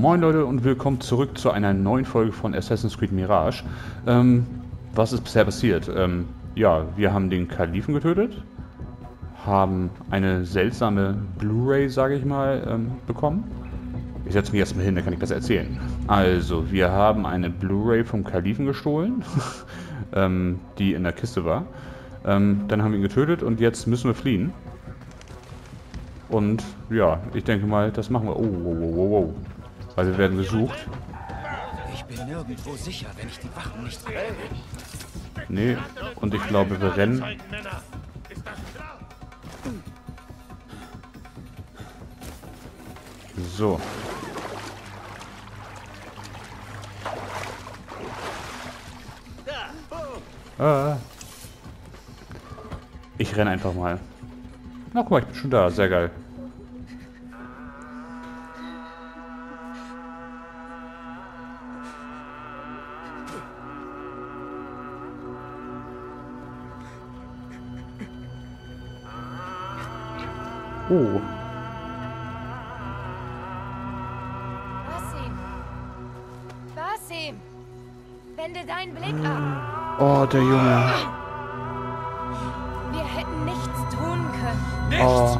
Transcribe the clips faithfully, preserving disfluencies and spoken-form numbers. Moin Leute und willkommen zurück zu einer neuen Folge von Assassin's Creed Mirage. Ähm, was ist bisher passiert? Ähm, ja, wir haben den Kalifen getötet, haben eine seltsame Blu-ray, sage ich mal, ähm, bekommen. Ich setze mich erstmal hin, da kann ich besser erzählen. Also, wir haben eine Blu-ray vom Kalifen gestohlen, ähm, die in der Kiste war. Ähm, dann haben wir ihn getötet und jetzt müssen wir fliehen. Und ja, ich denke mal, das machen wir. Oh, wow, wow, wow, wow. Weil wir werden gesucht. Ich bin nirgendwo sicher, wenn ich die Wachen nicht sehe. Nee, und ich glaube, wir rennen. So. Ah. Ich renne einfach mal. Na guck mal, ich bin schon da. Sehr geil. Oh. Basim. Basim. Wende deinen Blick ab. Oh, der Junge. Wir hätten nichts tun können. Nichts? Oh,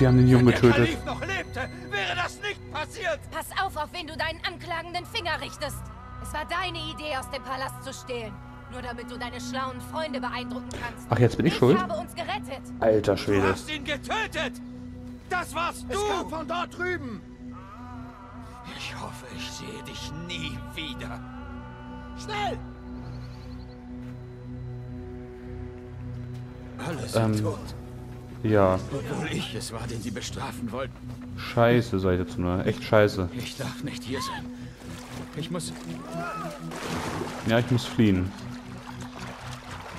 die haben den Jungen getötet. Wenn der Kalif noch lebte, wäre das nicht passiert. Pass auf, auf wen du deinen anklagenden Finger richtest. Es war deine Idee, aus dem Palast zu stehlen. Nur damit du deine schlauen Freunde beeindrucken kannst. Ach, jetzt bin ich, ich schuld? Habe uns gerettet. Alter Schwede. Du hast ihn getötet. Das warst du! Es kam von dort drüben! Ich hoffe, ich sehe dich nie wieder. Schnell! Alle sind ähm, tot. Ja. Obwohl ich es war, den sie bestrafen wollten. Scheiße, seid ihr zu nur. Echt scheiße. Ich darf nicht hier sein. Ich muss... Ja, ich muss fliehen.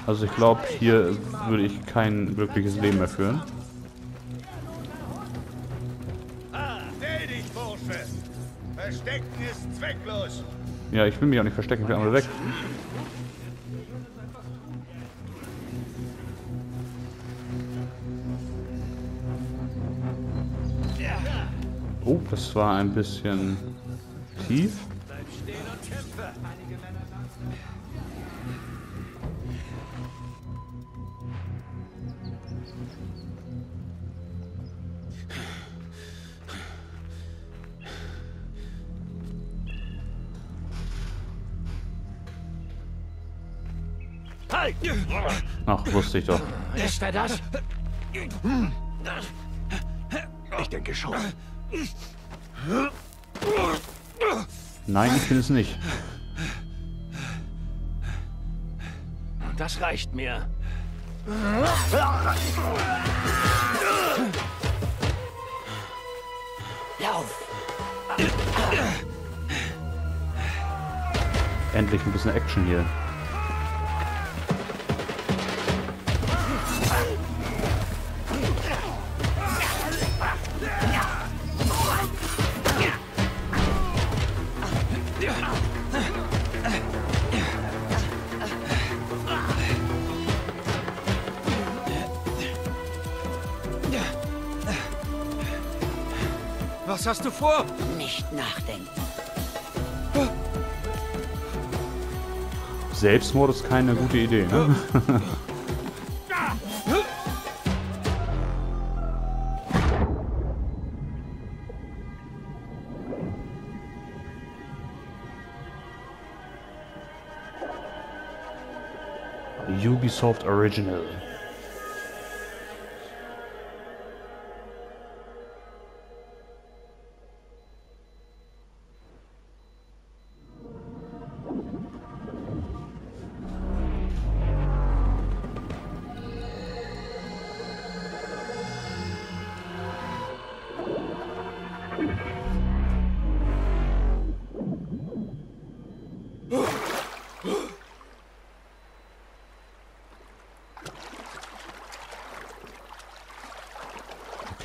Also ich glaube, hier würde ich kein glückliches Leben mehr führen. Verstecken ist zwecklos. Ja, ich will mich auch nicht verstecken, ich will einmal weg. Oh, das war ein bisschen tief. Bleib stehen und kämpfe. Ach, wusste ich doch. Ist er das? Ich denke schon. Nein, ich will es nicht. Das reicht mir. Lauf! Endlich ein bisschen Action hier. Was hast du vor? Nicht nachdenken. Selbstmord ist keine gute Idee, ne? Ubisoft Original.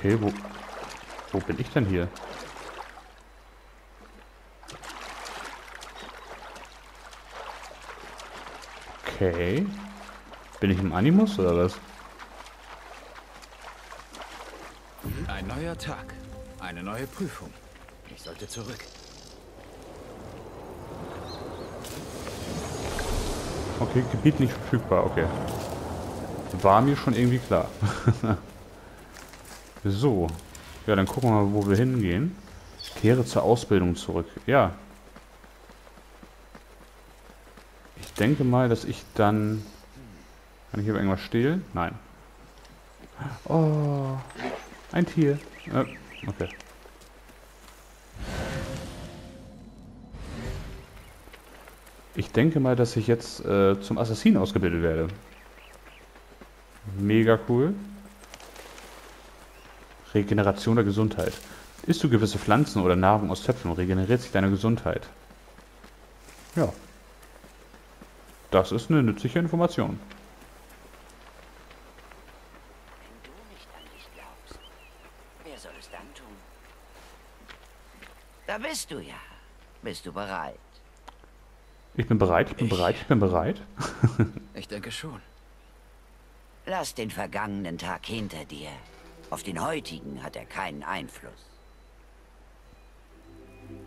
Okay, wo, wo bin ich denn hier? Okay. Bin ich im Animus oder was? Ein neuer Tag. Eine neue Prüfung. Ich sollte zurück. Okay, Gebiet nicht verfügbar, okay. War mir schon irgendwie klar. So. Ja, dann gucken wir mal, wo wir hingehen. Kehre zur Ausbildung zurück. Ja. Ich denke mal, dass ich dann... Kann ich hier irgendwas stehlen? Nein. Oh. Ein Tier. Äh, okay. Ich denke mal, dass ich jetzt äh, zum Assassinen ausgebildet werde. Mega cool. Regeneration der Gesundheit. Isst du gewisse Pflanzen oder Nahrung aus Töpfen, regeneriert sich deine Gesundheit. Ja. Das ist eine nützliche Information. Wenn du nicht an dich glaubst, wer soll es dann tun? Da bist du ja. Bist du bereit? Ich bin bereit, ich bin ich, bereit, ich bin bereit. Ich denke schon. Lass den vergangenen Tag hinter dir. Auf den heutigen hat er keinen Einfluss.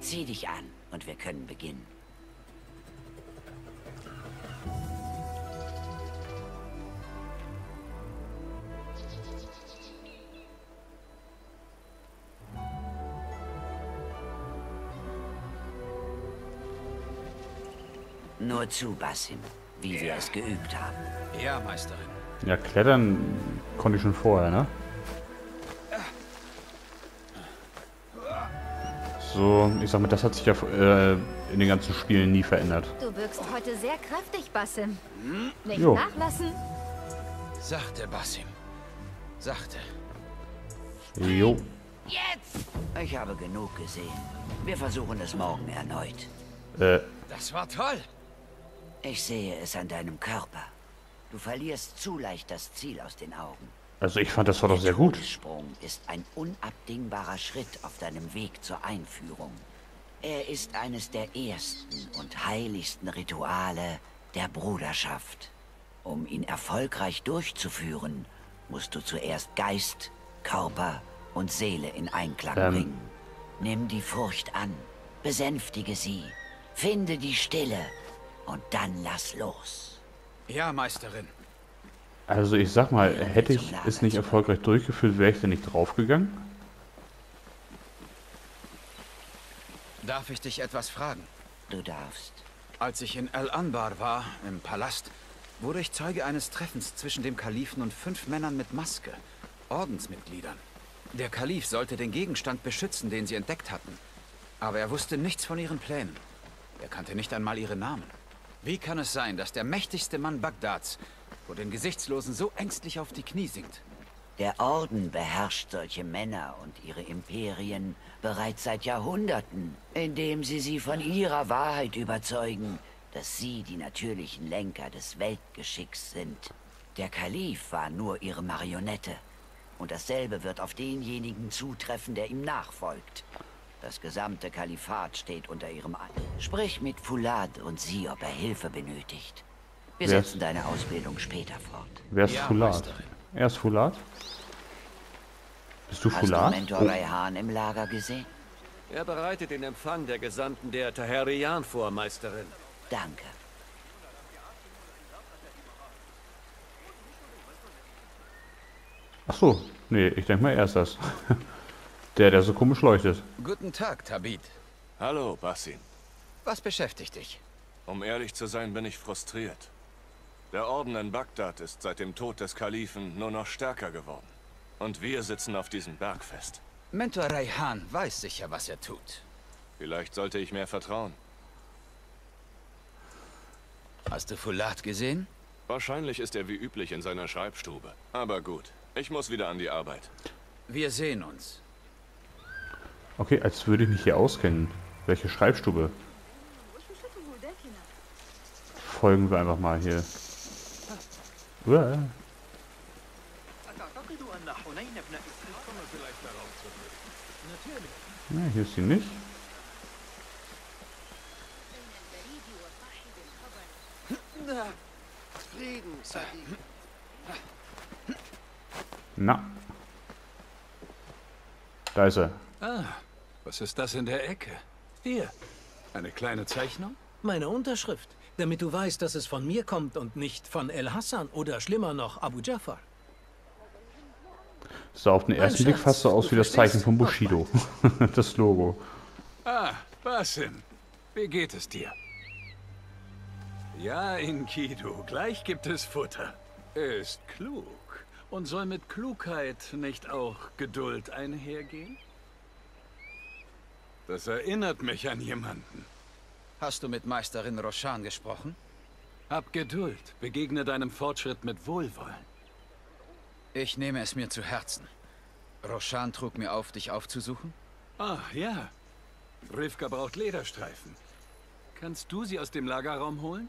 Zieh dich an und wir können beginnen. Nur zu, Basim, wie wir es geübt haben. Ja, Meisterin. Ja, klettern konnte ich schon vorher, ne? So, ich sag mal, das hat sich ja äh, in den ganzen Spielen nie verändert. Du wirkst heute sehr kräftig, Basim. Hm? Nicht jo. nachlassen. Sachte, Basim. Sachte. Jo. Jetzt! Ich habe genug gesehen. Wir versuchen es morgen erneut. Äh. Das war toll. Ich sehe es an deinem Körper. Du verlierst zu leicht das Ziel aus den Augen. Also ich fand, das war doch sehr gut. Der Todessprung ist ein unabdingbarer Schritt auf deinem Weg zur Einführung. Er ist eines der ersten und heiligsten Rituale der Bruderschaft. Um ihn erfolgreich durchzuführen, musst du zuerst Geist, Körper und Seele in Einklang ähm. bringen. Nimm die Furcht an, besänftige sie, finde die Stille. Und dann lass los. Ja, Meisterin. Also ich sag mal, hätte ich es nicht erfolgreich durchgeführt, wäre ich denn nicht draufgegangen? Darf ich dich etwas fragen? Du darfst. Als ich in Al-Anbar war, im Palast, wurde ich Zeuge eines Treffens zwischen dem Kalifen und fünf Männern mit Maske, Ordensmitgliedern. Der Kalif sollte den Gegenstand beschützen, den sie entdeckt hatten. Aber er wusste nichts von ihren Plänen. Er kannte nicht einmal ihre Namen. Wie kann es sein, dass der mächtigste Mann Bagdads vor den Gesichtslosen so ängstlich auf die Knie sinkt? Der Orden beherrscht solche Männer und ihre Imperien bereits seit Jahrhunderten, indem sie sie von ihrer Wahrheit überzeugen, dass sie die natürlichen Lenker des Weltgeschicks sind. Der Kalif war nur ihre Marionette. Und dasselbe wird auf denjenigen zutreffen, der ihm nachfolgt. Das gesamte Kalifat steht unter ihrem An. Sprich mit Fulad und sieh, ob er Hilfe benötigt. Wir Wer setzen ist? deine Ausbildung später fort. Wer ist ja, Fulad? Meisterin. Er ist Fulad? Bist du Hast Fulad? Hast du Mentor oh. Raihan im Lager gesehen? Er bereitet den Empfang der Gesandten der Taherian vor, Meisterin. Danke. Ach so. Nee, ich denke mal, er ist das. Der, der so komisch leuchtet. Guten Tag, Tabit. Hallo, Basim. Was beschäftigt dich? Um ehrlich zu sein, bin ich frustriert. Der Orden in Bagdad ist seit dem Tod des Kalifen nur noch stärker geworden. Und wir sitzen auf diesem Berg fest. Mentor Raihan weiß sicher, was er tut. Vielleicht sollte ich mehr vertrauen. Hast du Fulad gesehen? Wahrscheinlich ist er wie üblich in seiner Schreibstube. Aber gut, ich muss wieder an die Arbeit. Wir sehen uns. Okay, als würde ich mich hier auskennen. Welche Schreibstube? Folgen wir einfach mal hier. Uah. Ja, hier ist sie nicht. Na. Da ist er. Ah. Was ist das in der Ecke? Hier. Eine kleine Zeichnung? Meine Unterschrift. damit du weißt, dass es von mir kommt und nicht von Al-Hassan oder schlimmer noch Abu Jaffar. So, auf den ersten Blick fast so aus wie das Zeichen von Bushido. Das Logo. Ah, Basim. Wie geht es dir? Ja, Inkidu, gleich gibt es Futter. Ist klug. Und soll mit Klugheit nicht auch Geduld einhergehen? Das erinnert mich an jemanden. Hast du mit Meisterin Roshan gesprochen? Hab Geduld. Begegne deinem Fortschritt mit Wohlwollen. Ich nehme es mir zu Herzen. Roshan trug mir auf, dich aufzusuchen? Ah, ja. Rivka braucht Lederstreifen. Kannst du sie aus dem Lagerraum holen?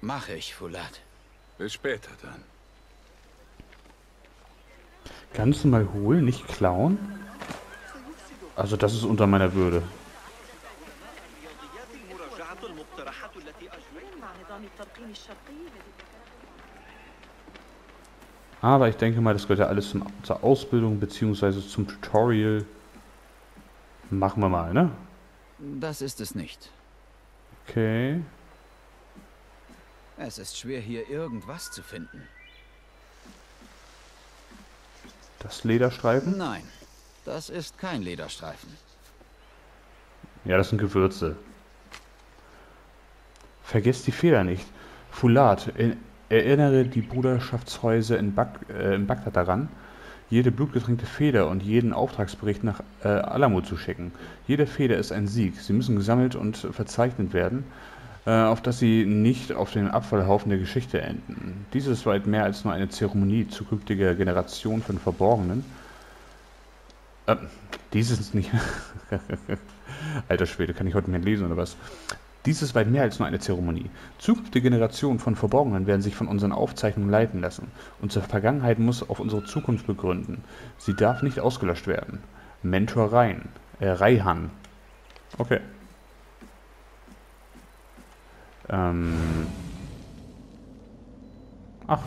Mache ich, Fulad. Bis später dann. Kannst du mal holen, nicht klauen? Also das ist unter meiner Würde. Aber ich denke mal, das gehört ja alles zum, zur Ausbildung bzw. zum Tutorial. Machen wir mal, ne? Das ist es nicht. Okay. Es ist schwer, hier irgendwas zu finden. Das Lederstreifen? Nein, das ist kein Lederstreifen. Ja, das sind Gewürze. Vergesst die Fehler nicht. Fulad, in erinnere die Bruderschaftshäuser in, Bag äh, in Bagdad daran, jede blutgetränkte Feder und jeden Auftragsbericht nach äh, Alamo zu schicken. Jede Feder ist ein Sieg. Sie müssen gesammelt und verzeichnet werden, äh, auf dass sie nicht auf dem Abfallhaufen der Geschichte enden. Dies ist weit mehr als nur eine Zeremonie zukünftiger Generationen von Verborgenen. Äh, dies ist nicht... Alter Schwede, kann ich heute mehr lesen oder was? Dies ist weit mehr als nur eine Zeremonie. Zukünftige Generationen von Verborgenen werden sich von unseren Aufzeichnungen leiten lassen. Unsere Vergangenheit muss auf unsere Zukunft begründen. Sie darf nicht ausgelöscht werden. Mentor Raihan. Äh, Raihan. Okay. Ähm. Ach.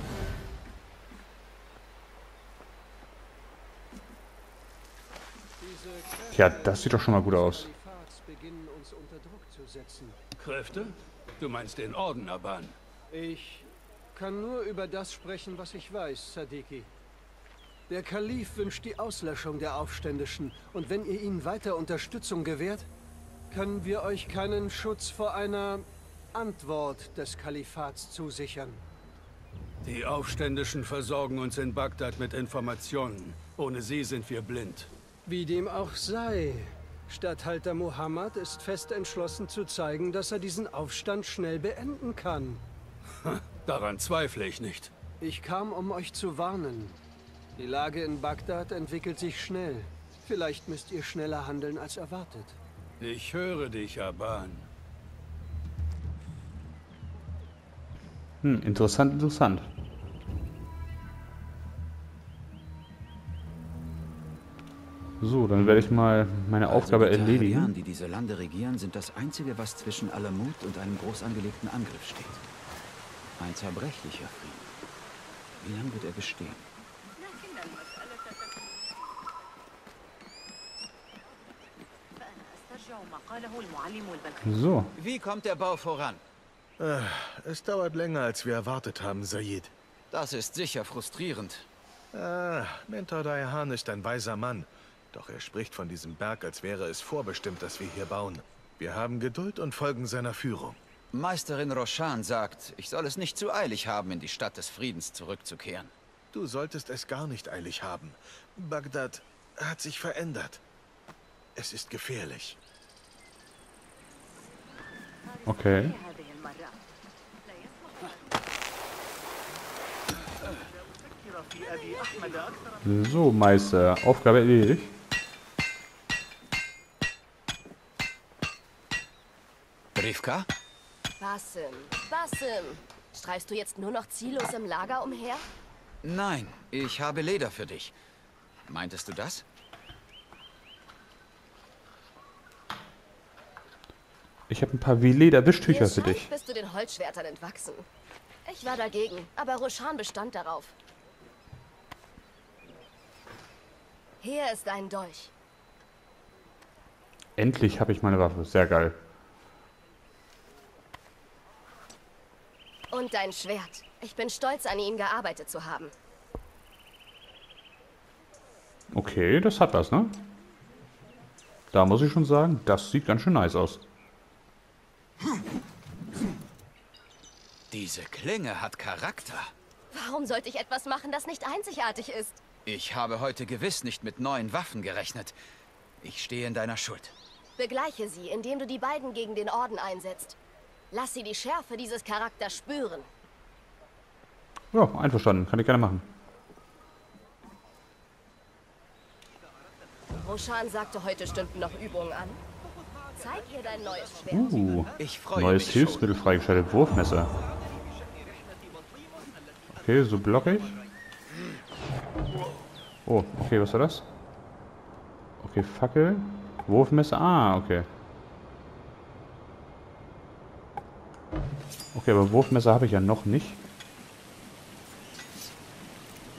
Tja, das sieht doch schon mal gut aus. Kräfte? Du meinst den Orden, Aban? Ich kann nur über das sprechen, was ich weiß, Sadiki. Der Kalif wünscht die Auslöschung der Aufständischen. Und wenn ihr ihnen weiter Unterstützung gewährt, können wir euch keinen Schutz vor einer Antwort des Kalifats zusichern. Die Aufständischen versorgen uns in Bagdad mit Informationen. Ohne sie sind wir blind. Wie dem auch sei... Statthalter Mohammed ist fest entschlossen zu zeigen, dass er diesen Aufstand schnell beenden kann. Daran zweifle ich nicht. Ich kam, um euch zu warnen. Die Lage in Bagdad entwickelt sich schnell. Vielleicht müsst ihr schneller handeln als erwartet. Ich höre dich, Aban. Hm, interessant, interessant. So, dann werde ich mal meine Aufgabe also erledigen. Die Harbia, die diese Lande regieren, sind das Einzige, was zwischen aller Mut und einem groß angelegten Angriff steht. Ein zerbrechlicher Frieden. Wie lange wird er bestehen? So. Wie kommt der Bau voran? Äh, es dauert länger, als wir erwartet haben, Sayid. Das ist sicher frustrierend. Ah, Mentor Raihan ist ein weiser Mann. Doch er spricht von diesem Berg, als wäre es vorbestimmt, dass wir hier bauen. Wir haben Geduld und folgen seiner Führung. Meisterin Roshan sagt, ich soll es nicht zu eilig haben, in die Stadt des Friedens zurückzukehren. Du solltest es gar nicht eilig haben. Bagdad hat sich verändert. Es ist gefährlich. Okay. So, Meister. Aufgabe erledigt. Rivka? Basim, Basim. Streifst du jetzt nur noch ziellos im Lager umher? Nein, ich habe Leder für dich. Meintest du das? Ich habe ein paar Lederwischtücher für dich. Bist du den Holzschwertern entwachsen? Ich war dagegen, aber Roshan bestand darauf. Hier ist ein Dolch. Endlich habe ich meine Waffe. Sehr geil. unbedingt dein Schwert. Ich bin stolz, an ihm gearbeitet zu haben. Okay, das hat was, ne? Da muss ich schon sagen, das sieht ganz schön nice aus. Diese Klinge hat Charakter. Warum sollte ich etwas machen, das nicht einzigartig ist? Ich habe heute gewiss nicht mit neuen Waffen gerechnet. Ich stehe in deiner Schuld. Begleiche sie, indem du die beiden gegen den Orden einsetzt. Lass sie die Schärfe dieses Charakters spüren. Ja, einverstanden. Kann ich gerne machen. Roshan sagte, heute stünden noch Übungen an. Zeig ihr dein neues Schwert. Uh, ich freue neues mich Hilfsmittel schon. Freigeschaltet. Wurfmesser. Okay, so blocke ich. Oh, okay, was war das? Okay, Fackel. Wurfmesser. Ah, okay. Okay, aber Wurfmesser habe ich ja noch nicht.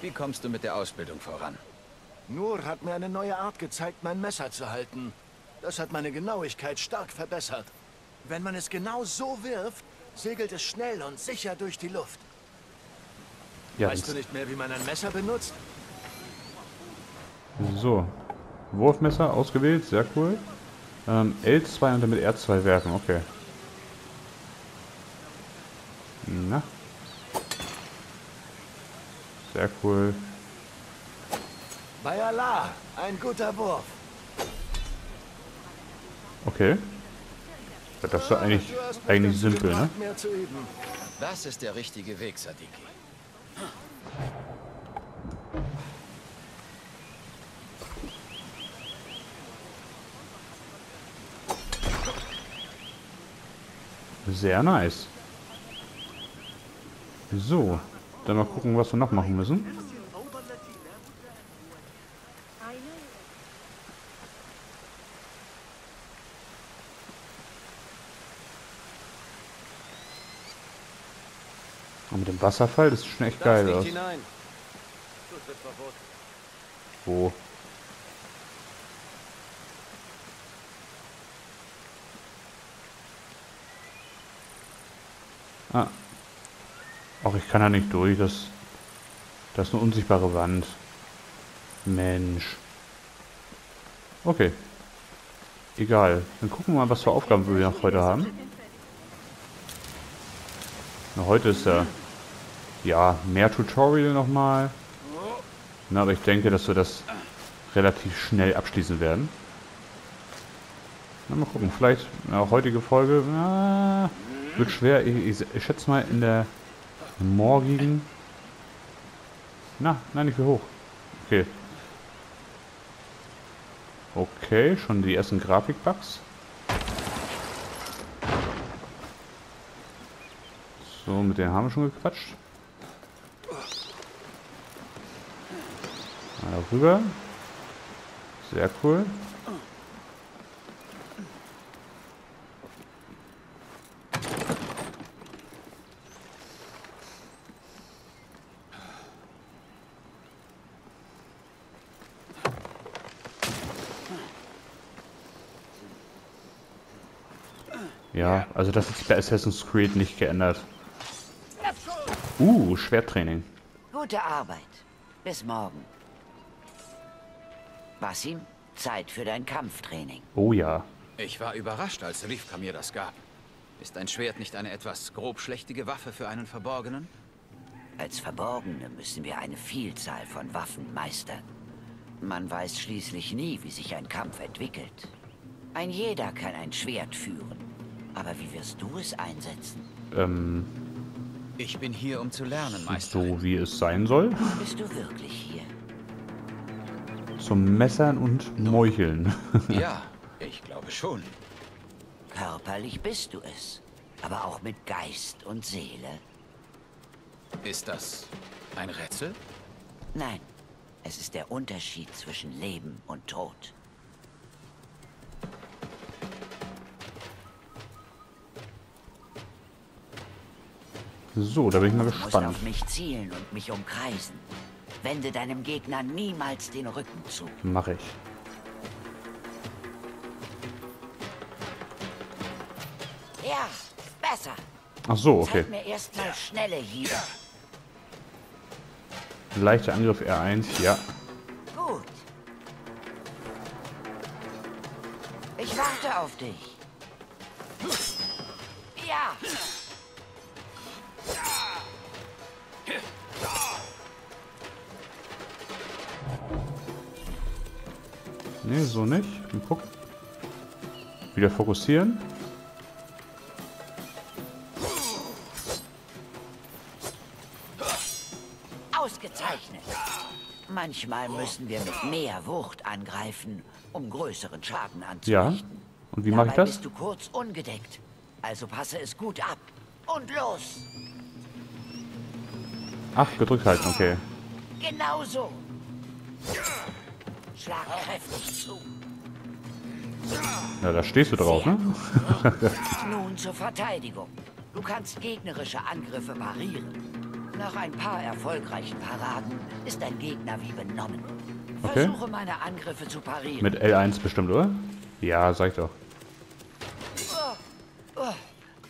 Wie kommst du mit der Ausbildung voran? Nur hat mir eine neue Art gezeigt, mein Messer zu halten. Das hat meine Genauigkeit stark verbessert. Wenn man es genau so wirft, segelt es schnell und sicher durch die Luft. Ja, weißt du nicht mehr, wie man ein Messer benutzt? So. Wurfmesser ausgewählt, sehr cool. Ähm, L zwei und damit R zwei werfen, okay. Na. Sehr cool. Bei Allah, ein guter Wurf. Okay. Das ist ja eigentlich, eigentlich simpel, ne? Das ist der richtige Weg, Sadiki. Sehr nice. So, dann mal gucken, was wir noch machen müssen. Und mit dem Wasserfall, das sieht schon echt geil aus. Wo? Ah. Ach, ich kann da nicht durch. Das, das ist eine unsichtbare Wand. Mensch. Okay. Egal. Dann gucken wir mal, was für Aufgaben wir noch heute haben. Na, heute ist ja... Ja, mehr Tutorial nochmal. Na, aber ich denke, dass wir das relativ schnell abschließen werden. Na, mal gucken. Vielleicht na, heutige Folge... Na, wird schwer. Ich, ich, ich schätze mal in der morgigen... Na, nein, ich will hoch. Okay. Okay, schon die ersten Grafikbugs. So, mit denen haben wir schon gequatscht. Mal rüber. Sehr cool. Ja, also das hat sich bei Assassin's Creed nicht geändert. Uh, Schwerttraining. Gute Arbeit. Bis morgen. Basim, Zeit für dein Kampftraining. Oh ja. Ich war überrascht, als Rivka mir das gab. Ist ein Schwert nicht eine etwas grobschlächtige Waffe für einen Verborgenen? Als Verborgene müssen wir eine Vielzahl von Waffen meistern. Man weiß schließlich nie, wie sich ein Kampf entwickelt. Ein jeder kann ein Schwert führen. Aber wie wirst du es einsetzen? Ähm. Ich bin hier, um zu lernen, Meister. So wie es sein soll. Bist du wirklich hier? Zum Messern und Meucheln. Ja, ich glaube schon. Körperlich bist du es, aber auch mit Geist und Seele. Ist das ein Rätsel? Nein, es ist der Unterschied zwischen Leben und Tod. So, da bin ich mal gespannt. Du musst auf mich zielen und mich umkreisen. Wende deinem Gegner niemals den Rücken zu. Mach ich. Ja, besser. Ach so, okay. Zeig mir erstmal Schnelle hier. Leichter Angriff R eins, ja. Gut. Ich warte auf dich. Ja. Nee, so nicht. Mal gucken. Wieder fokussieren. Ausgezeichnet. Manchmal müssen wir mit mehr Wucht angreifen, um größeren Schaden anzurichten. Ja. Und wie mache ich das? Bist du kurz ungedeckt. Also passe es gut ab. Und los. Ach, gedrückt halten, okay. Genau so. Schlag kräftig zu. Ja, da stehst du drauf, ne? Nun zur Verteidigung. Du kannst gegnerische Angriffe parieren. Nach ein paar erfolgreichen Paraden ist dein Gegner wie benommen. Okay. Versuche meine Angriffe zu parieren. Mit L eins bestimmt, oder? Ja, sag ich doch.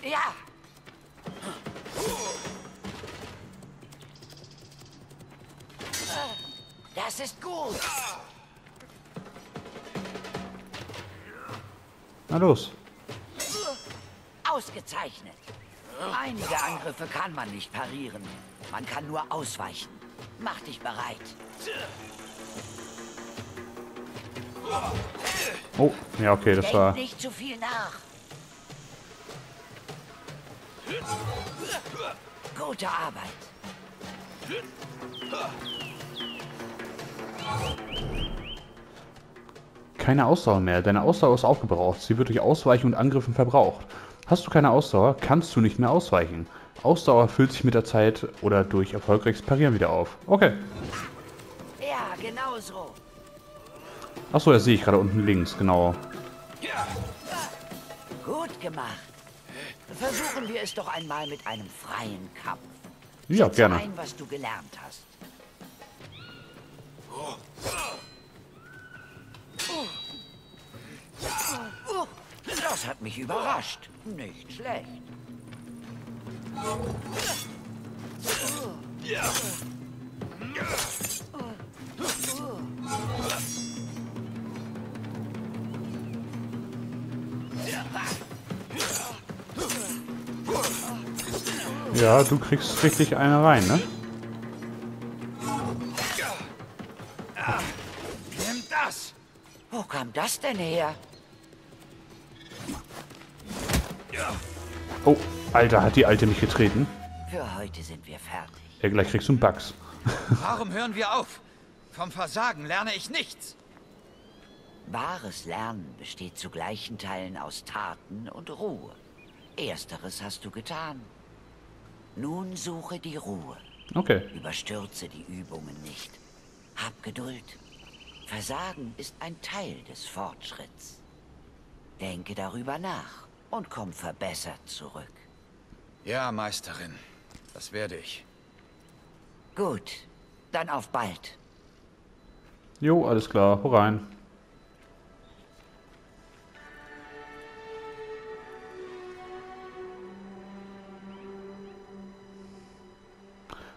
Ja. Das ist gut. Na los. Ausgezeichnet. Einige Angriffe kann man nicht parieren. Man kann nur ausweichen. Mach dich bereit. Oh, ja, okay, das war... Denk nicht zu viel nach. Gute Arbeit. Keine Ausdauer mehr. Deine Ausdauer ist aufgebraucht. Sie wird durch Ausweichen und Angriffen verbraucht. Hast du keine Ausdauer, kannst du nicht mehr ausweichen. Ausdauer füllt sich mit der Zeit oder durch erfolgreiches Parieren wieder auf. Okay. Ja, genau so. Achso, das sehe ich gerade unten links, genau. Gut gemacht. Versuchen wir es doch einmal mit einem freien Kampf. Ja, Setz gerne. Ein, was du gelernt hast. Das hat mich überrascht. Nicht schlecht. Ja, du kriegst richtig eine rein, ne? Nimm das! Wo kam das denn her? Oh, Alter, hat die Alte mich getreten? Für heute sind wir fertig. Ja, gleich kriegst du einen Bugs. Warum hören wir auf? Vom Versagen lerne ich nichts. Wahres Lernen besteht zu gleichen Teilen aus Taten und Ruhe. Ersteres hast du getan. Nun suche die Ruhe. Okay. Überstürze die Übungen nicht. Hab Geduld. Versagen ist ein Teil des Fortschritts. Denke darüber nach und komm verbessert zurück. Ja, Meisterin. Das werde ich. Gut. Dann auf bald. Jo, alles klar. Hau rein.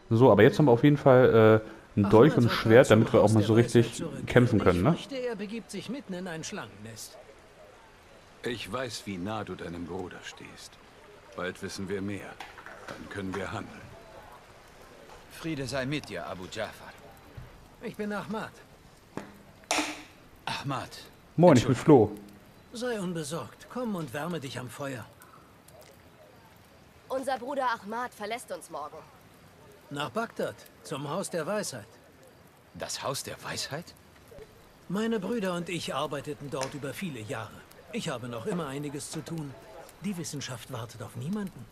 So, aber jetzt haben wir auf jeden Fall äh, einen Dolch und ein Schwert, damit wir auch mal so richtig kämpfen können, ne? Ich fürchte, er begibt sich mitten in ein Schlangennest. Ich weiß, wie nah du deinem Bruder stehst. Bald wissen wir mehr. Dann können wir handeln. Friede sei mit dir, Abu Jaffar. Ich bin Ahmad. Ahmad. Moin, ich bin Flo. Sei unbesorgt. Komm und wärme dich am Feuer. Unser Bruder Ahmad verlässt uns morgen. Nach Bagdad, zum Haus der Weisheit. Das Haus der Weisheit? Meine Brüder und ich arbeiteten dort über viele Jahre. Ich habe noch immer einiges zu tun. Die Wissenschaft wartet auf niemanden.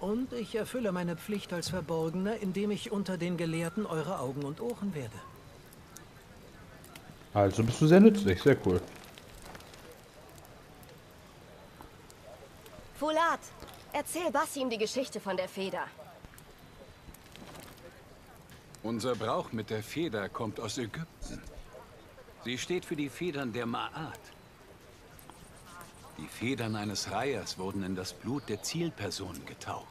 Und ich erfülle meine Pflicht als Verborgener, indem ich unter den Gelehrten eure Augen und Ohren werde. Also bist du sehr nützlich, sehr cool. Fulad, erzähl Basim die Geschichte von der Feder. Unser Brauch mit der Feder kommt aus Ägypten. Sie steht für die Federn der Maat. Die Federn eines Reihers wurden in das Blut der Zielpersonen getaucht.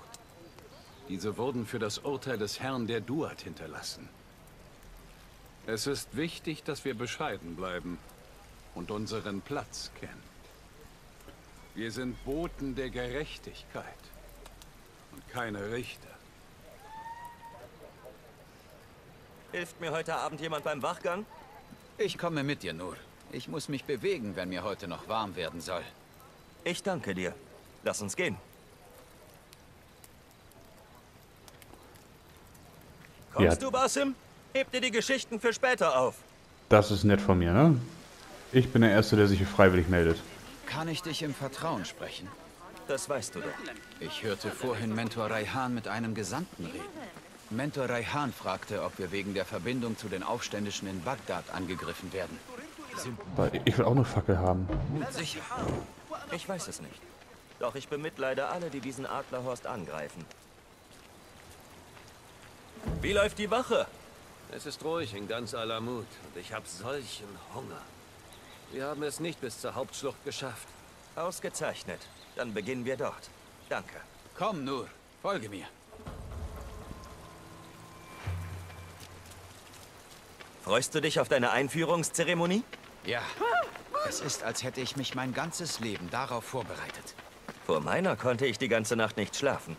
Diese wurden für das Urteil des Herrn der Duat hinterlassen. Es ist wichtig, dass wir bescheiden bleiben und unseren Platz kennen. Wir sind Boten der Gerechtigkeit und keine Richter. Hilft mir heute Abend jemand beim Wachgang? Ich komme mit dir, Nur. Ich muss mich bewegen, wenn mir heute noch warm werden soll. Ich danke dir. Lass uns gehen. Kommst ja. du, Basim? Heb dir die Geschichten für später auf. Das ist nett von mir, ne? Ich bin der Erste, der sich hier freiwillig meldet. Kann ich dich im Vertrauen sprechen? Das weißt du doch. Ich hörte vorhin Mentor Raihan mit einem Gesandten reden. Mentor Raihan fragte, ob wir wegen der Verbindung zu den Aufständischen in Bagdad angegriffen werden. Ich will auch eine Fackel haben. Sicher. Ich weiß es nicht. Doch ich bemitleide alle, die diesen Adlerhorst angreifen. Wie läuft die Wache? Es ist ruhig in ganz Al-Amud und ich habe solchen Hunger. Wir haben es nicht bis zur Hauptschlucht geschafft. Ausgezeichnet. Dann beginnen wir dort. Danke. Komm, Nur. Folge mir. Freust du dich auf deine Einführungszeremonie? Ja. Es ist, als hätte ich mich mein ganzes Leben darauf vorbereitet. Vor meiner konnte ich die ganze Nacht nicht schlafen.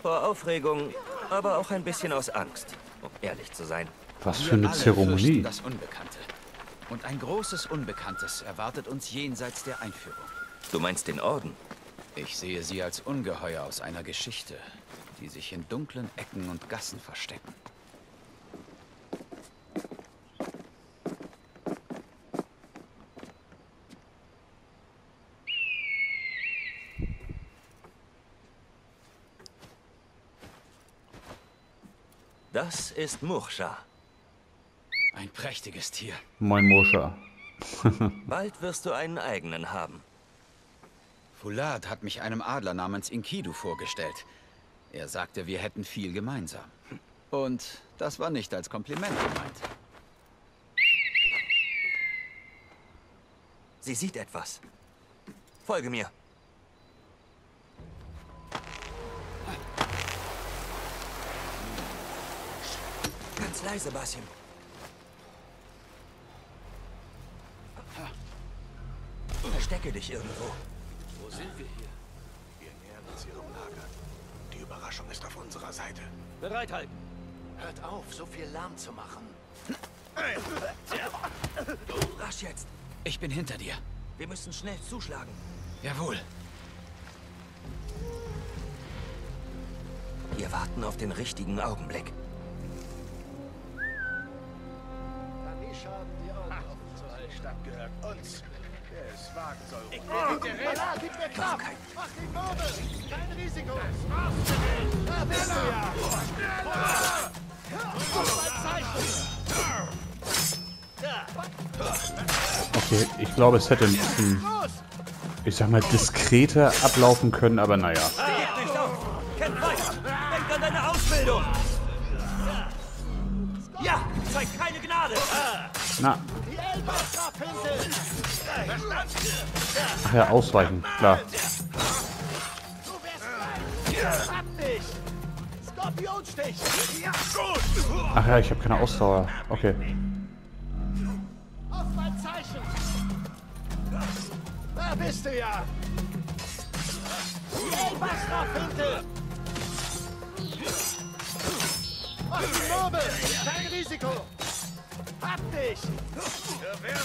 Vor Aufregung, aber auch ein bisschen aus Angst, um ehrlich zu sein. Was für eine Zeremonie. Wir alle fürchten das Unbekannte. Und ein großes Unbekanntes erwartet uns jenseits der Einführung. Du meinst den Orden? Ich sehe sie als Ungeheuer aus einer Geschichte, die sich in dunklen Ecken und Gassen verstecken. Das ist Mursha. Ein prächtiges Tier. Moin, Mursha. Bald wirst du einen eigenen haben. Fulad hat mich einem Adler namens Inkidu vorgestellt. Er sagte, wir hätten viel gemeinsam. Und das war nicht als Kompliment gemeint. Sie sieht etwas. Folge mir. Leise, Basim. Verstecke dich irgendwo. Wo sind wir hier? Wir nähern uns ihrem Lager. Die Überraschung ist auf unserer Seite. Bereithalten! Hört auf, so viel Lärm zu machen. Rasch jetzt! Ich bin hinter dir. Wir müssen schnell zuschlagen. Jawohl. Wir warten auf den richtigen Augenblick. Stadt gehört uns. Wer es wagt, soll ich bin der Rest. Gib mir Kraft. Mach die Kurve. Kein Risiko. Da bist du ja. Okay, ich glaube, es hätte ein bisschen, ich sag mal, diskreter ablaufen können, aber naja. Kämpf weiter. Denk an deine Ausbildung. Ja, zeig keine Gnade. Na. Ach ja, ausweichen, klar. Ach ja, ich habe keine Ausdauer. Okay. Auf mein Zeichen. Da bist du ja. Mach die Murmel, kein Risiko. Hab dich!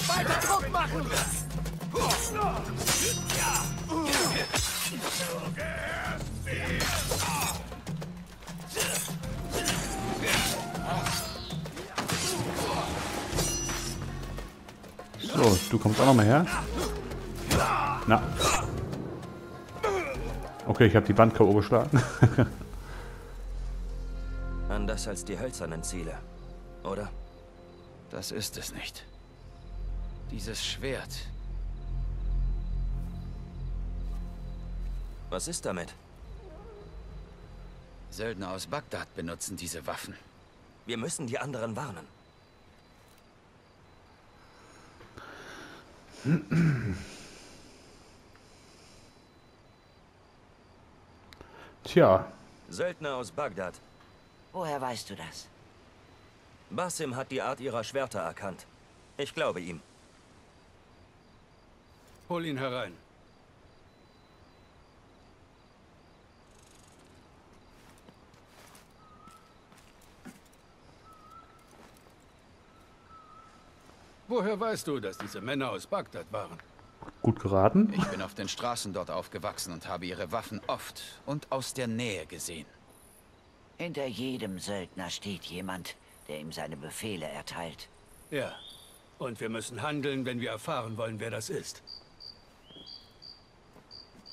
Weiter Druck machen! So, du kommst auch noch mal her. Na. Okay, ich habe die Wand K O geschlagen. Anders als die hölzernen Ziele, oder? Das ist es nicht. Dieses Schwert. Was ist damit? Söldner aus Bagdad benutzen diese Waffen. Wir müssen die anderen warnen. Tja. Söldner aus Bagdad. Woher weißt du das? Basim hat die Art ihrer Schwerter erkannt. Ich glaube ihm. Hol ihn herein. Woher weißt du, dass diese Männer aus Bagdad waren? Gut geraten. Ich bin auf den Straßen dort aufgewachsen und habe ihre Waffen oft und aus der Nähe gesehen. Hinter jedem Söldner steht jemand, der ihm seine Befehle erteilt. Ja, und wir müssen handeln, wenn wir erfahren wollen, wer das ist.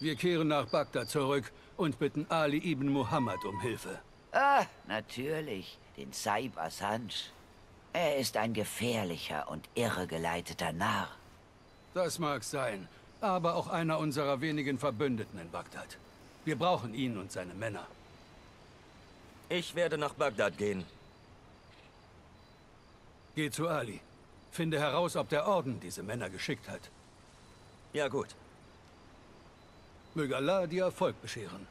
Wir kehren nach Bagdad zurück und bitten Ali ibn Muhammad um Hilfe. Ah, natürlich, den Sahib Assange. Er ist ein gefährlicher und irregeleiteter Narr. Das mag sein, aber auch einer unserer wenigen Verbündeten in Bagdad. Wir brauchen ihn und seine Männer. Ich werde nach Bagdad gehen. Geh zu Ali. Finde heraus, ob der Orden diese Männer geschickt hat. Ja, gut. Möge Allah dir Erfolg bescheren.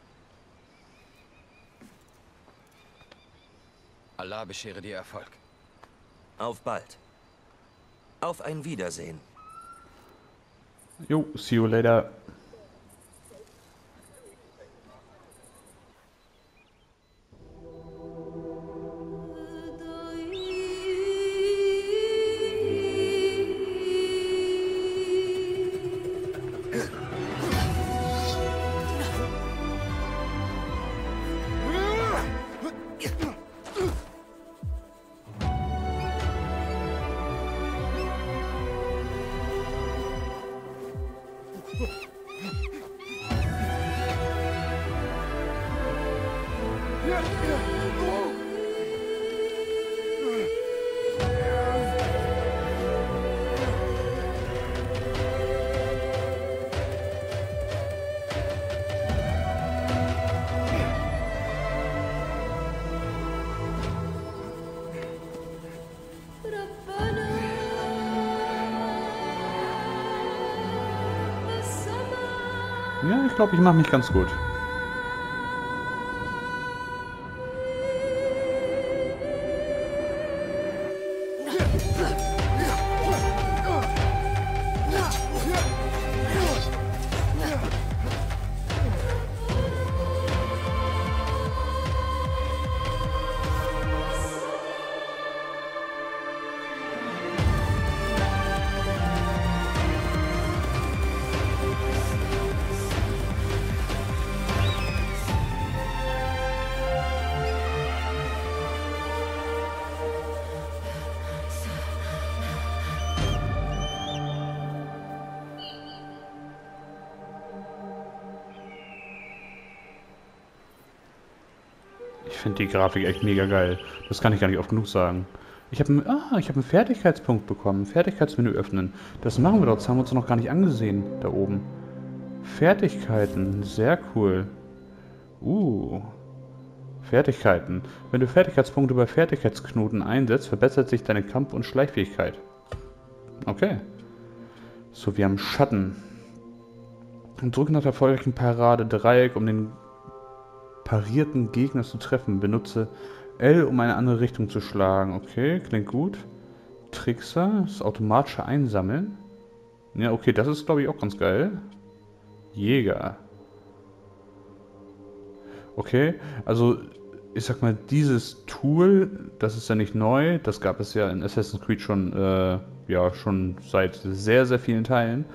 Allah beschere dir Erfolg. Auf bald. Auf ein Wiedersehen. Jo, see you later. Ja, ich glaube, ich mache mich ganz gut. Ich finde die Grafik echt mega geil. Das kann ich gar nicht oft genug sagen. Ich habe ah, ich habe einen Fertigkeitspunkt bekommen. Fertigkeitsmenü öffnen. Das machen wir doch. Das haben wir uns noch gar nicht angesehen. Da oben. Fertigkeiten. Sehr cool. Uh. Fertigkeiten. Wenn du Fertigkeitspunkte bei Fertigkeitsknoten einsetzt, verbessert sich deine Kampf- und Schleichfähigkeit. Okay. So, wir haben Schatten. Und drück nach der erfolgreichen Parade Dreieck, um den parierten Gegner zu treffen. Benutze L, um eine andere Richtung zu schlagen. Okay, klingt gut. Trickser, das automatische Einsammeln. Ja, okay, das ist, glaube ich, auch ganz geil. Jäger. Okay, also, ich sag mal, dieses Tool, das ist ja nicht neu. Das gab es ja in Assassin's Creed schon, äh, ja, schon seit sehr, sehr vielen Teilen.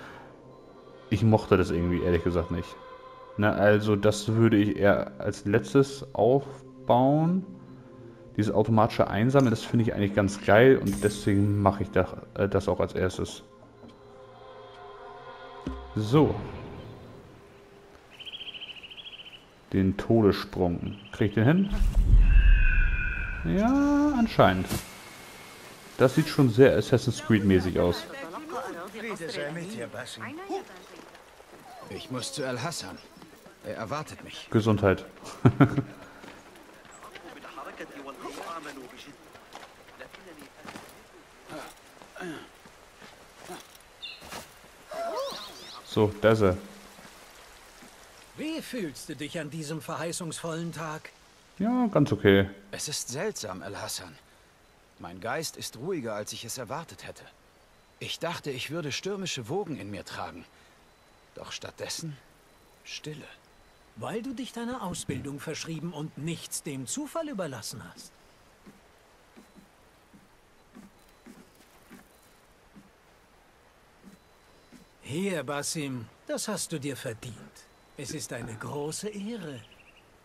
Ich mochte das irgendwie, ehrlich gesagt, nicht. Na, also das würde ich eher als letztes aufbauen. Dieses automatische Einsammeln, das finde ich eigentlich ganz geil und deswegen mache ich das, äh, das auch als erstes. So. Den Todessprung. Krieg ich den hin? Ja, anscheinend. Das sieht schon sehr Assassin's Creed mäßig aus. Ich muss zu Al-Hassan. Er erwartet mich. Gesundheit. So, da ist er. Wie fühlst du dich an diesem verheißungsvollen Tag? Ja, ganz okay. Es ist seltsam, Al-Hassan. Mein Geist ist ruhiger, als ich es erwartet hätte. Ich dachte, ich würde stürmische Wogen in mir tragen. Doch stattdessen Stille. Weil du dich deiner Ausbildung verschrieben und nichts dem Zufall überlassen hast. Hier, Basim, das hast du dir verdient. Es ist eine große Ehre.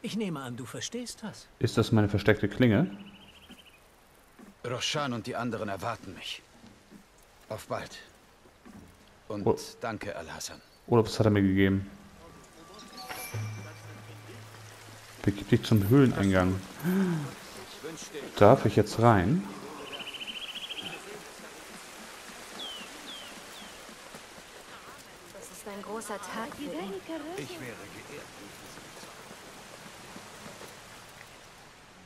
Ich nehme an, du verstehst das. Ist das meine versteckte Klinge? Roshan und die anderen erwarten mich. Auf bald. Und oh. Danke, Al-Hassan. Oder was hat er mir gegeben? Begib dich zum Höhleneingang. Darf ich jetzt rein? Das ist ein großer Tag für ihn. Ich wäre geehrt.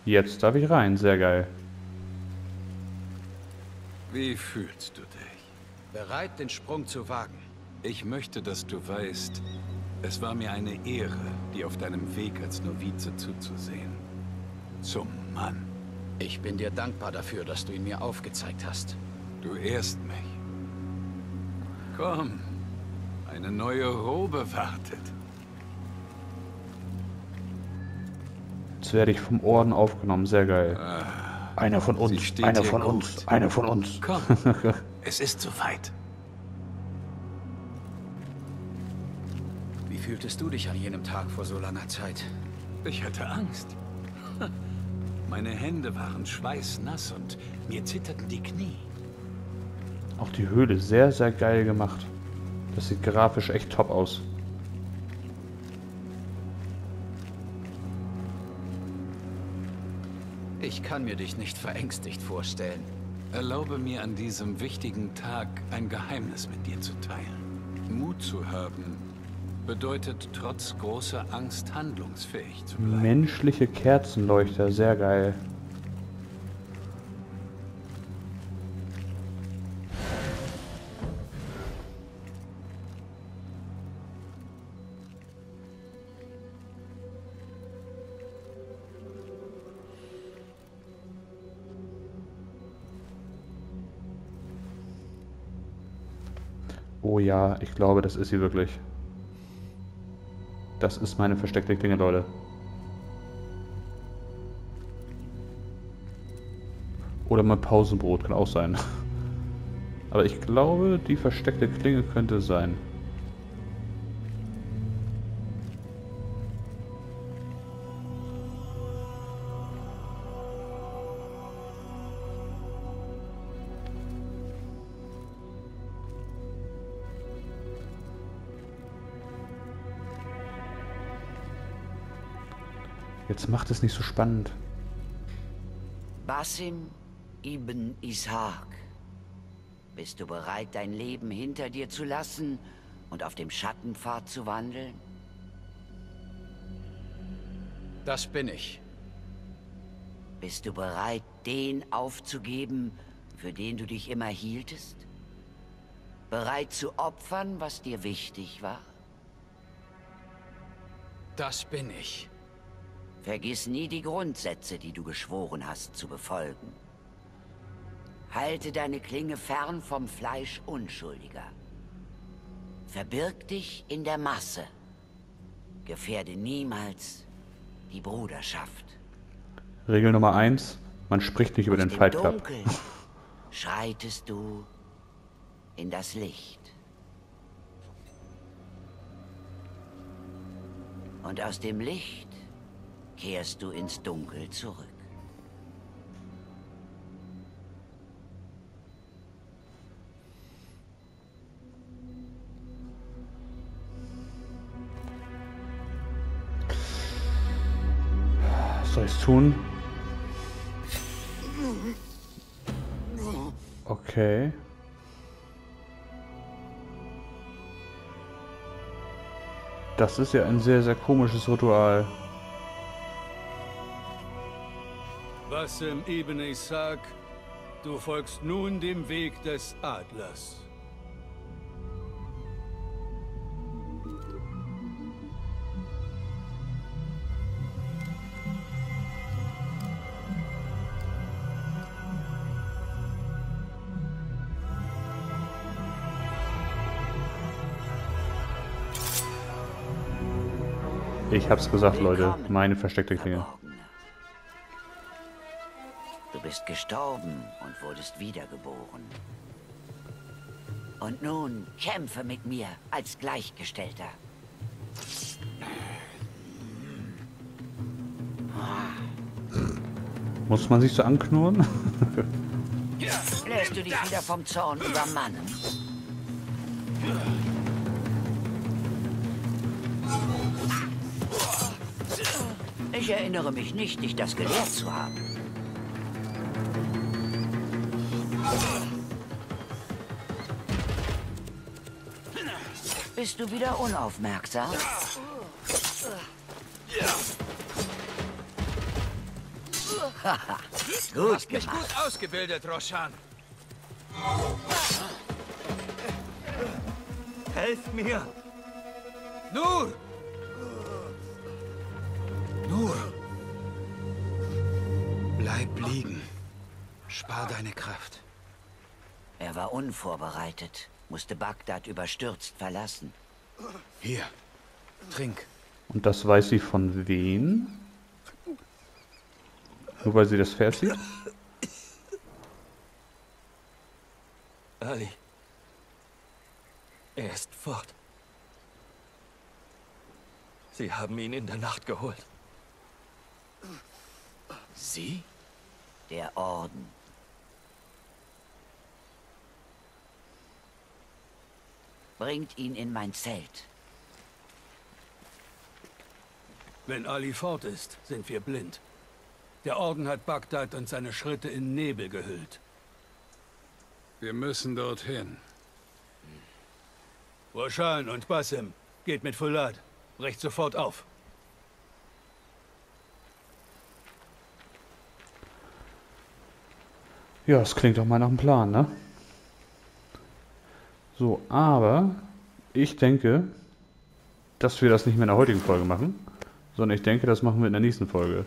Jetzt darf ich rein, sehr geil. Wie fühlst du dich? Bereit, den Sprung zu wagen. Ich möchte, dass du weißt, es war mir eine Ehre, dir auf deinem Weg als Novize zuzusehen. Zum Mann. Ich bin dir dankbar dafür, dass du ihn mir aufgezeigt hast. Du ehrst mich. Komm, eine neue Robe wartet. Jetzt werde ich vom Orden aufgenommen, sehr geil. Ah, einer von uns, einer von gut. uns, einer von uns. Komm, es ist soweit. Wie fühltest du dich an jenem Tag vor so langer Zeit? Ich hatte Angst. Meine Hände waren schweißnass und mir zitterten die Knie. Auch die Höhle sehr, sehr geil gemacht. Das sieht grafisch echt top aus. Ich kann mir dich nicht verängstigt vorstellen. Erlaube mir an diesem wichtigen Tag ein Geheimnis mit dir zu teilen. Mut zu haben bedeutet trotz großer Angst handlungsfähig zu bleiben. Menschliche Kerzenleuchter, sehr geil. Oh ja, ich glaube, das ist sie wirklich. Das ist meine versteckte Klinge, Leute. Oder mein Pausenbrot, kann auch sein. Aber ich glaube, die versteckte Klinge könnte sein. Jetzt macht es nicht so spannend. Basim ibn Ishaq, bist du bereit, dein Leben hinter dir zu lassen und auf dem Schattenpfad zu wandeln? Das bin ich. Bist du bereit, den aufzugeben, für den du dich immer hieltest? Bereit zu opfern, was dir wichtig war? Das bin ich. Vergiss nie die Grundsätze, die du geschworen hast, zu befolgen. Halte deine Klinge fern vom Fleisch Unschuldiger. Verbirg dich in der Masse. Gefährde niemals die Bruderschaft. Regel Nummer eins, man spricht nicht über den Fight Club. Aus dem Dunkeln schreitest du in das Licht. Und aus dem Licht kehrst du ins Dunkel zurück. Was soll ich tun? Okay. Das ist ja ein sehr, sehr komisches Ritual. Basim ibn Ishaq, du folgst nun dem Weg des Adlers. Ich hab's gesagt, Leute. Meine versteckte Klinge. Du bist gestorben und wurdest wiedergeboren. Und nun kämpfe mit mir als Gleichgestellter. Muss man sich so anknurren? Lässt du dich wieder vom Zorn übermannen? Ich erinnere mich nicht, dich das gelehrt zu haben. Bist du wieder unaufmerksam? Gut gemacht. Hast mich gut ausgebildet, Roshan. Helft mir! Nur! Nur! Bleib liegen. Spar deine Kraft. Er war unvorbereitet, musste Bagdad überstürzt verlassen. Hier, trink. Und das weiß sie von wem? Nur weil sie das Pferd sieht? Ali. Er ist fort. Sie haben ihn in der Nacht geholt. Sie? Der Orden. Bringt ihn in mein Zelt. Wenn Ali fort ist, sind wir blind. Der Orden hat Bagdad und seine Schritte in Nebel gehüllt. Wir müssen dorthin. Roshan und Basim, geht mit Fulad. Brecht sofort auf. Ja, das klingt doch mal nach einem Plan, ne? So, aber ich denke, dass wir das nicht mehr in der heutigen Folge machen, sondern ich denke, das machen wir in der nächsten Folge.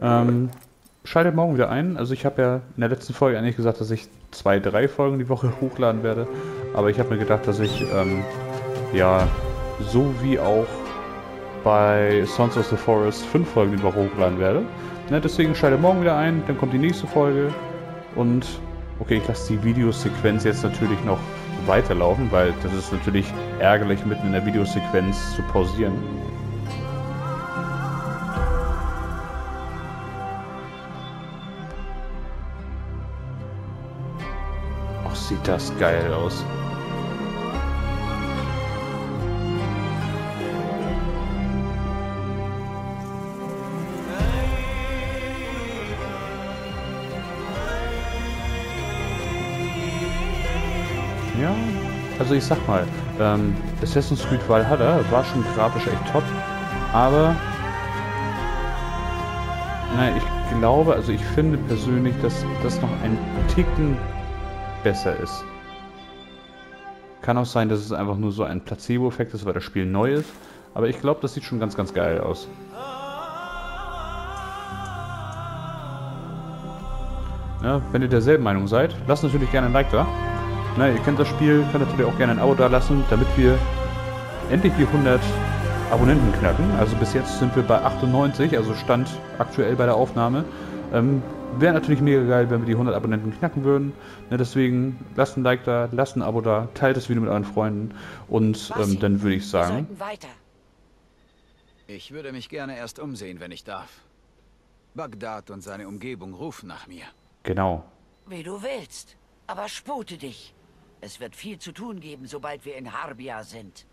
Ähm, schaltet morgen wieder ein. Also ich habe ja in der letzten Folge eigentlich gesagt, dass ich zwei, drei Folgen die Woche hochladen werde. Aber ich habe mir gedacht, dass ich, ähm, ja, so wie auch bei Sons of the Forest fünf Folgen die Woche hochladen werde. Ne, deswegen schaltet morgen wieder ein, dann kommt die nächste Folge. Und, okay, ich lasse die Videosequenz jetzt natürlich noch weiterlaufen, weil das ist natürlich ärgerlich, mitten in der Videosequenz zu pausieren. Ach, sieht das geil aus. Ja, also ich sag mal, ähm, Assassin's Creed Valhalla war schon grafisch echt top, aber na, ich glaube, also ich finde persönlich, dass das noch ein Ticken besser ist. Kann auch sein, dass es einfach nur so ein Placebo-Effekt ist, weil das Spiel neu ist, aber ich glaube, das sieht schon ganz, ganz geil aus. Ja, wenn ihr derselben Meinung seid, lasst natürlich gerne ein Like da. Na, ihr kennt das Spiel, könnt natürlich auch gerne ein Abo dalassen, damit wir endlich die hundert Abonnenten knacken. Also bis jetzt sind wir bei achtundneunzig, also Stand aktuell bei der Aufnahme. Ähm, Wäre natürlich mega geil, wenn wir die hundert Abonnenten knacken würden. Ne, deswegen lasst ein Like da, lasst ein Abo da, teilt das Video mit euren Freunden und ähm, dann würde ich sagen... Ich würde mich gerne erst umsehen, wenn ich darf. Bagdad und seine Umgebung rufen nach mir. Genau. Wie du willst, aber spute dich. Es wird viel zu tun geben, sobald wir in Harbia sind.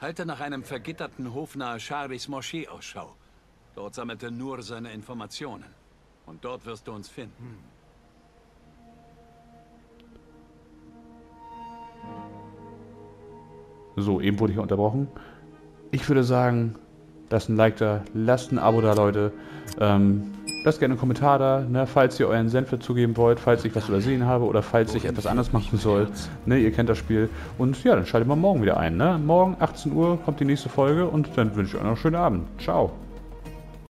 Halte nach einem vergitterten Hof nahe Sharvis Moschee Ausschau. Dort sammelte Nur seine Informationen. Und dort wirst du uns finden. So, eben wurde ich unterbrochen. Ich würde sagen, lasst ein Like da, lasst ein Abo da, Leute. Ähm, lasst gerne einen Kommentar da, ne, falls ihr euren Senf dazugeben wollt, falls ich was übersehen habe oder falls ich etwas anders machen soll. Ne, ihr kennt das Spiel. Und ja, dann schaltet mal morgen wieder ein. Ne? Morgen achtzehn Uhr kommt die nächste Folge und dann wünsche ich euch noch einen schönen Abend. Ciao.